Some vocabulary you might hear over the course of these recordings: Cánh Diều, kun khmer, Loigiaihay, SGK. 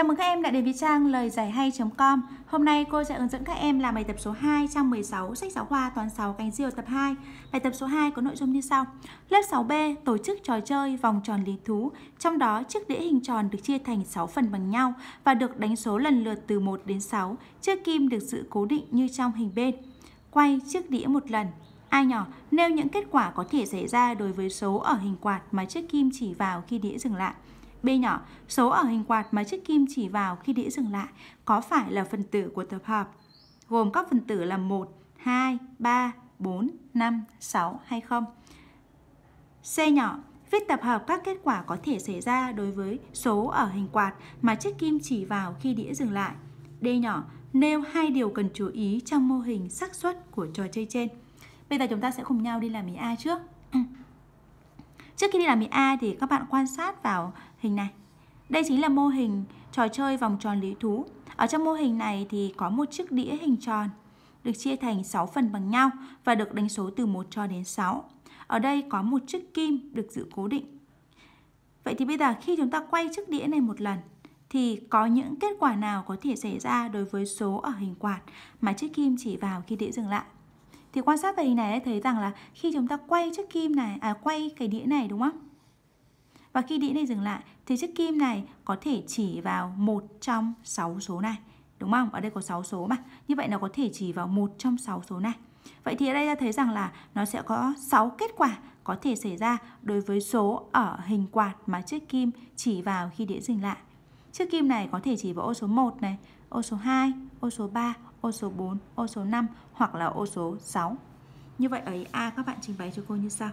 Chào mừng các em đã đến với trang loigiaihay.com. Hôm nay cô sẽ hướng dẫn các em làm bài tập số 2 trang 16 sách giáo khoa toán 6 Cánh Diều tập 2. Bài tập số 2 có nội dung như sau. Lớp 6B tổ chức trò chơi vòng tròn lý thú, trong đó chiếc đĩa hình tròn được chia thành 6 phần bằng nhau và được đánh số lần lượt từ 1 đến 6. Chiếc kim được giữ cố định như trong hình bên. Quay chiếc đĩa một lần. A nhỏ, nêu những kết quả có thể xảy ra đối với số ở hình quạt mà chiếc kim chỉ vào khi đĩa dừng lại. B nhỏ, số ở hình quạt mà chiếc kim chỉ vào khi đĩa dừng lại có phải là phần tử của tập hợp gồm các phần tử là 1, 2, 3, 4, 5, 6 hay không? C nhỏ, viết tập hợp các kết quả có thể xảy ra đối với số ở hình quạt mà chiếc kim chỉ vào khi đĩa dừng lại. D nhỏ, nêu 2 điều cần chú ý trong mô hình xác suất của trò chơi trên. Bây giờ chúng ta sẽ cùng nhau đi làm ý A trước. Trước khi đi làm ý A thì các bạn quan sát vào hình này. Đây chính là mô hình trò chơi vòng tròn lý thú. Ở trong mô hình này thì có một chiếc đĩa hình tròn được chia thành 6 phần bằng nhau và được đánh số từ 1 cho đến 6. Ở đây có một chiếc kim được giữ cố định. Vậy thì bây giờ khi chúng ta quay chiếc đĩa này một lần thì có những kết quả nào có thể xảy ra đối với số ở hình quạt mà chiếc kim chỉ vào khi đĩa dừng lại? Thì quan sát về hình này thấy rằng là khi chúng ta quay chiếc kim này, quay cái đĩa này đúng không? Và khi đĩa này dừng lại thì chiếc kim này có thể chỉ vào một trong 6 số này, đúng không? Ở đây có 6 số mà. Như vậy nó có thể chỉ vào một trong 6 số này. Vậy thì ở đây ta thấy rằng là nó sẽ có 6 kết quả có thể xảy ra đối với số ở hình quạt mà chiếc kim chỉ vào khi đĩa dừng lại. Chiếc kim này có thể chỉ vào ô số 1 này, ô số 2, ô số 3, ô số 4, ô số 5 hoặc là ô số 6. Như vậy ở ý A các bạn trình bày cho cô như sau.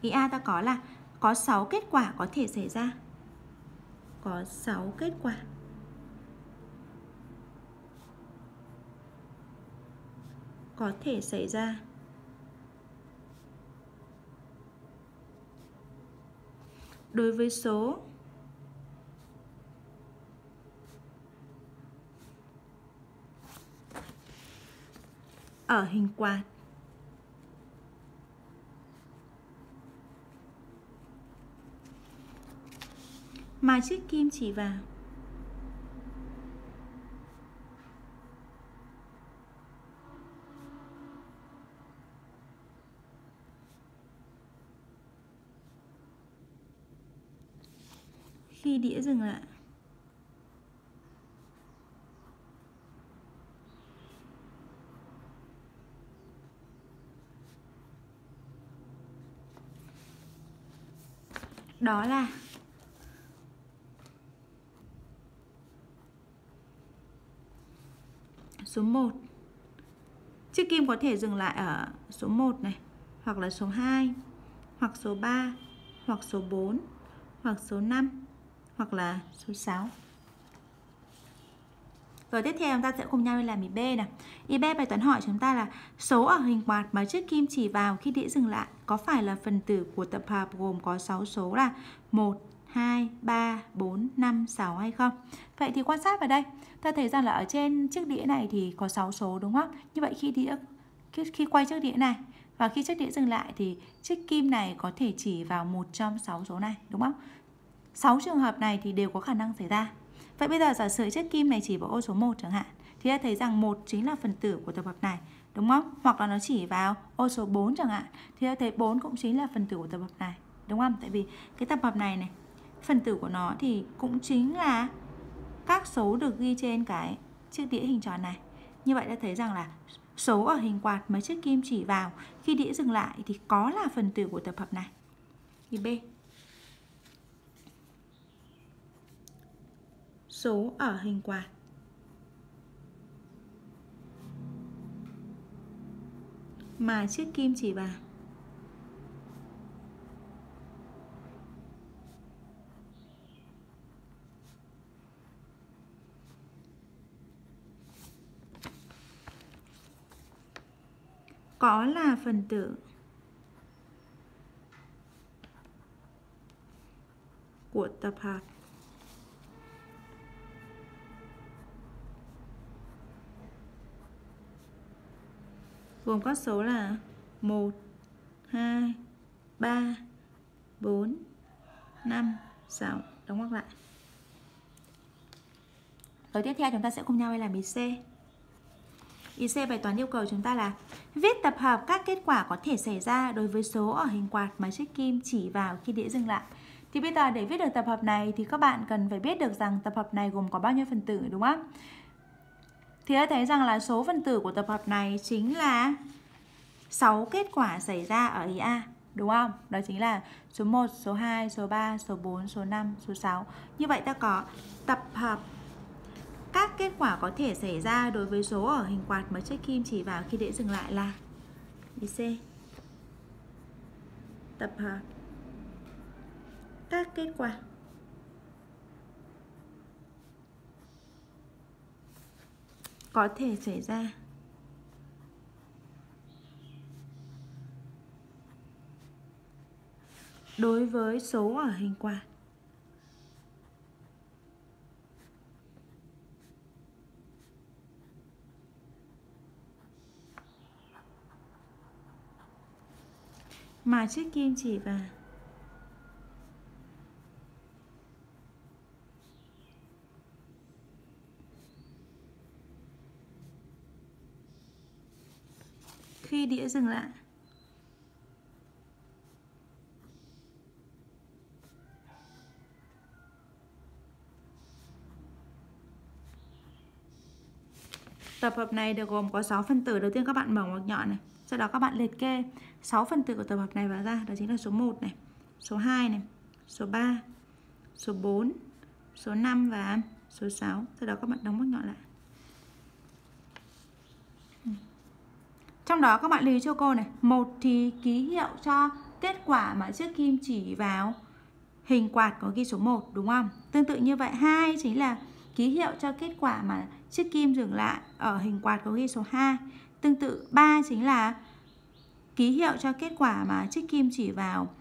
Ý A ta có là có 6 kết quả có thể xảy ra. Có 6 kết quả có thể xảy ra đối với số ở hình quạt mà chiếc kim chỉ vào khi đĩa dừng lại. Đó là số 1. Chiếc kim có thể dừng lại ở số 1 này, hoặc là số 2, hoặc số 3, hoặc số 4, hoặc số 5, hoặc là số 6. Rồi tiếp theo chúng ta sẽ cùng nhau đi làm ý B này. Ý B bài toán hỏi chúng ta là số ở hình quạt mà chiếc kim chỉ vào khi đĩa dừng lại có phải là phần tử của tập hợp gồm có 6 số là 1, 2, 3, 4, 5, 6 hay không? Vậy thì quan sát vào đây, ta thấy rằng là ở trên chiếc đĩa này thì có 6 số đúng không? Như vậy khi quay chiếc đĩa này và khi chiếc đĩa dừng lại thì chiếc kim này có thể chỉ vào một trong 6 số này đúng không? 6 trường hợp này thì đều có khả năng xảy ra. Vậy bây giờ giả sử chiếc kim này chỉ vào ô số 1 chẳng hạn thì ta thấy rằng 1 chính là phần tử của tập hợp này đúng không? Hoặc là nó chỉ vào ô số 4 chẳng hạn thì ta thấy 4 cũng chính là phần tử của tập hợp này đúng không? Tại vì cái tập hợp này này, phần tử của nó thì cũng chính là các số được ghi trên cái chiếc đĩa hình tròn này. Như vậy ta thấy rằng là số ở hình quạt mà chiếc kim chỉ vào khi đĩa dừng lại thì có là phần tử của tập hợp này. Ý B, số ở hình quạt mà chiếc kim chỉ vào có là phần tử của tập hợp gồm các số là 1, 2, 3, 4, 5, 6, đóng ngoặc lại. Tới tiếp theo chúng ta sẽ cùng nhau làm IC. IC bài toán yêu cầu chúng ta là viết tập hợp các kết quả có thể xảy ra đối với số ở hình quạt mà chiếc kim chỉ vào khi đĩa dừng lại. Thì bây giờ để viết được tập hợp này thì các bạn cần phải biết được rằng tập hợp này gồm có bao nhiêu phần tử, đúng không? Thì đã thấy rằng là số phần tử của tập hợp này chính là 6 kết quả xảy ra ở ý A, đúng không? Đó chính là số 1, số 2, số 3, số 4, số 5, số 6. Như vậy ta có tập hợp các kết quả có thể xảy ra đối với số ở hình quạt mà chiếc kim chỉ vào khi đĩa dừng lại là IC. Tập hợp các kết quả có thể xảy ra đối với số ở hình quạt mà chiếc kim chỉ vào khi đĩa dừng lại. Tập hợp này được gồm có 6 phân tử. Đầu tiên các bạn mở ngoặc nhọn này, sau đó các bạn liệt kê 6 phân tử của tập hợp này vào ra. Đó chính là số 1 này, số 2 này, số 3, số 4, số 5 và số 6. Sau đó các bạn đóng ngoặc nhọn lại. Trong đó các bạn lưu ý cho cô này, 1 thì ký hiệu cho kết quả mà chiếc kim chỉ vào hình quạt có ghi số 1, đúng không? Tương tự như vậy, 2 chính là ký hiệu cho kết quả mà chiếc kim dừng lại ở hình quạt có ghi số 2. Tương tự 3 chính là ký hiệu cho kết quả mà chiếc kim chỉ vào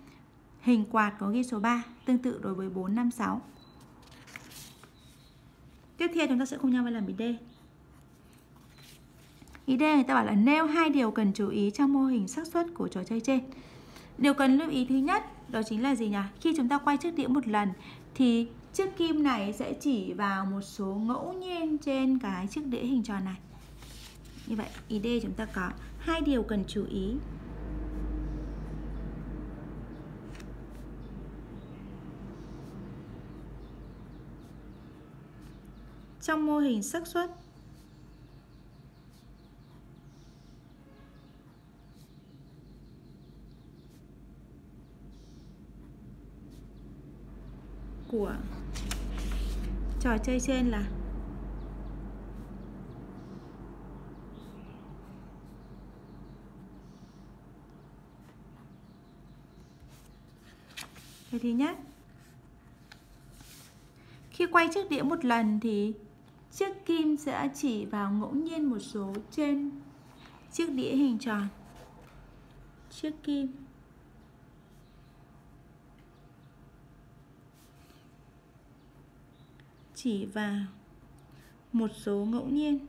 hình quạt có ghi số 3. Tương tự đối với 4, 5, 6. Tiếp theo chúng ta sẽ cùng nhau làm ý D. Ý D người ta bảo là nêu 2 điều cần chú ý trong mô hình xác suất của trò chơi trên. Điều cần lưu ý thứ nhất đó chính là gì nhỉ? Khi chúng ta quay chiếc đĩa một lần thì chiếc kim này sẽ chỉ vào một số ngẫu nhiên trên cái chiếc đĩa hình tròn này. Như vậy ý D chúng ta có 2 điều cần chú ý. Trong mô hình xác suất của trò chơi trên là cái thứ nhất, khi quay chiếc đĩa một lần thì chiếc kim sẽ chỉ vào ngẫu nhiên một số trên chiếc đĩa hình tròn. Chiếc kim chỉ vào một số ngẫu nhiên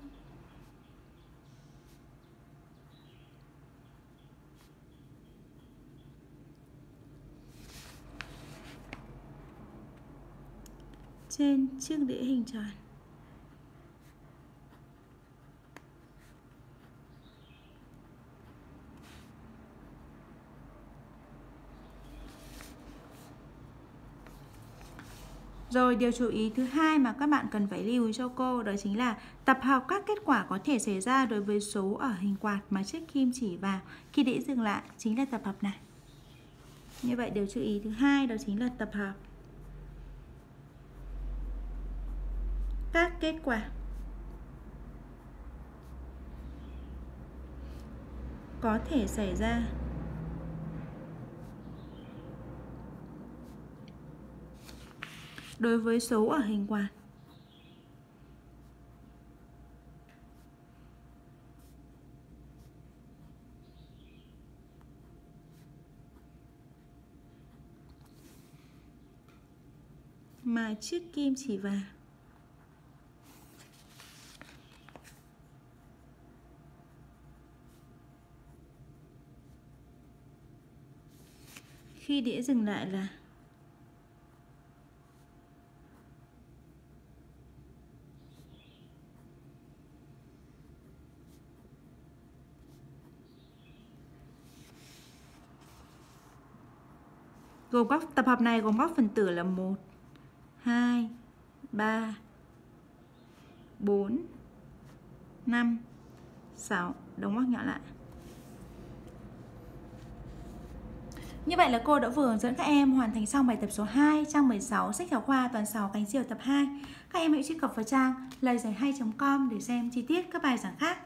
trên chiếc đĩa hình tròn. Rồi điều chú ý thứ hai mà các bạn cần phải lưu ý cho cô đó chính là tập hợp các kết quả có thể xảy ra đối với số ở hình quạt mà chiếc kim chỉ vào khi đĩa dừng lại chính là tập hợp này. Như vậy điều chú ý thứ hai đó chính là tập hợp các kết quả có thể xảy ra đối với số ở hình quạt mà chiếc kim chỉ vào khi đĩa dừng lại là Gồm các tập hợp này gồm các phần tử là 1, 2, 3, 4, 5, 6. Đóng ngoặc nhỏ lại. Như vậy là cô đã vừa hướng dẫn các em hoàn thành xong bài tập số 2 trang 16 sách giáo khoa Toàn 6 Cánh Diều tập 2. Các em hãy truy cập vào trang loigiaihay.com để xem chi tiết các bài giảng khác.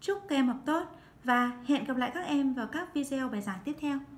Chúc các em học tốt và hẹn gặp lại các em vào các video bài giảng tiếp theo.